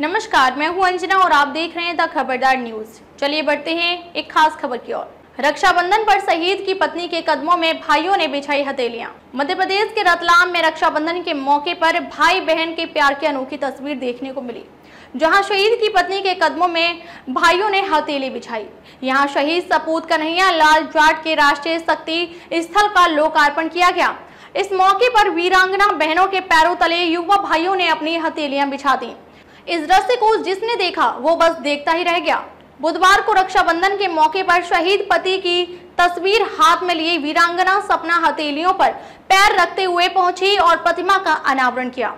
नमस्कार, मैं हूं अंजना और आप देख रहे हैं द खबरदार न्यूज। चलिए बढ़ते हैं एक खास खबर की ओर। रक्षाबंधन पर शहीद की पत्नी के कदमों में भाइयों ने बिछाई हथेलियां। मध्य प्रदेश के रतलाम में रक्षाबंधन के मौके पर भाई बहन के प्यार की अनोखी तस्वीर देखने को मिली, जहां शहीद की पत्नी के कदमों में भाइयों ने हथेली बिछाई। यहाँ शहीद सपूत कन्हैया लाल जाट के राष्ट्रीय शक्ति स्थल का लोकार्पण किया गया। इस मौके पर वीरांगना बहनों के पैरों तले युवा भाइयों ने अपनी हथेलियां बिछा दी। इस दृश्य को जिसने देखा वो बस देखता ही रह गया। बुधवार को रक्षाबंधन के मौके पर शहीद पति की तस्वीर हाथ में लिए वीरांगना सपना हथेलियों पर पैर रखते हुए पहुंची और प्रतिमा का अनावरण किया।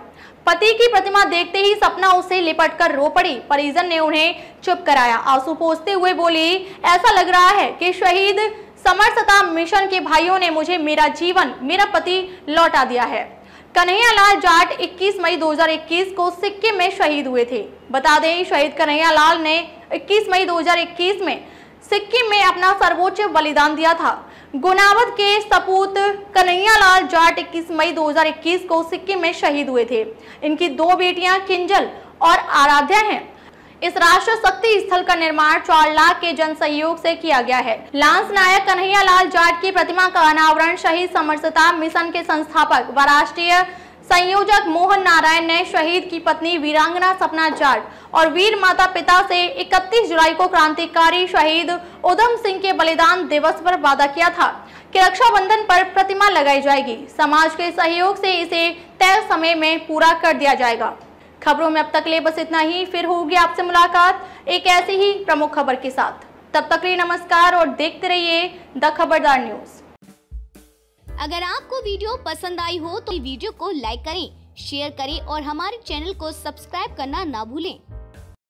पति की प्रतिमा देखते ही सपना उसे लिपटकर रो पड़ी। परिजन ने उन्हें चुप कराया। आंसू पोंछते हुए बोली, ऐसा लग रहा है कि शहीद समरसता मिशन के भाइयों ने मुझे मेरा जीवन, मेरा पति लौटा दिया है। कन्हैया लाल जाट 21 मई 2021 को सिक्किम में शहीद हुए थे। बता दें, शहीद कन्हैया लाल ने 21 मई 2021 में सिक्किम में अपना सर्वोच्च बलिदान दिया था। गुनावत के सपूत कन्हैया लाल जाट 21 मई 2021 को सिक्किम में शहीद हुए थे। इनकी दो बेटियां किंजल और आराध्या हैं। इस राष्ट्रीय शक्ति स्थल का निर्माण 4 लाख के जन सहयोग से किया गया है। लांस नायक कन्हैया लाल जाट की प्रतिमा का अनावरण शहीद समरसता मिशन के संस्थापक व राष्ट्रीय संयोजक मोहन नारायण ने शहीद की पत्नी वीरांगना सपना जाट और वीर माता पिता से 31 जुलाई को क्रांतिकारी शहीद उधम सिंह के बलिदान दिवस पर वादा किया था कि रक्षाबंधन पर प्रतिमा लगाई जाएगी। समाज के सहयोग से इसे तय समय में पूरा कर दिया जाएगा। खबरों में अब तक ले बस इतना ही। फिर होगी आपसे मुलाकात एक ऐसी ही प्रमुख खबर के साथ। तब तक लिए नमस्कार और देखते रहिए द खबरदार न्यूज। अगर आपको वीडियो पसंद आई हो तो वीडियो को लाइक करें, शेयर करें और हमारे चैनल को सब्सक्राइब करना ना भूलें।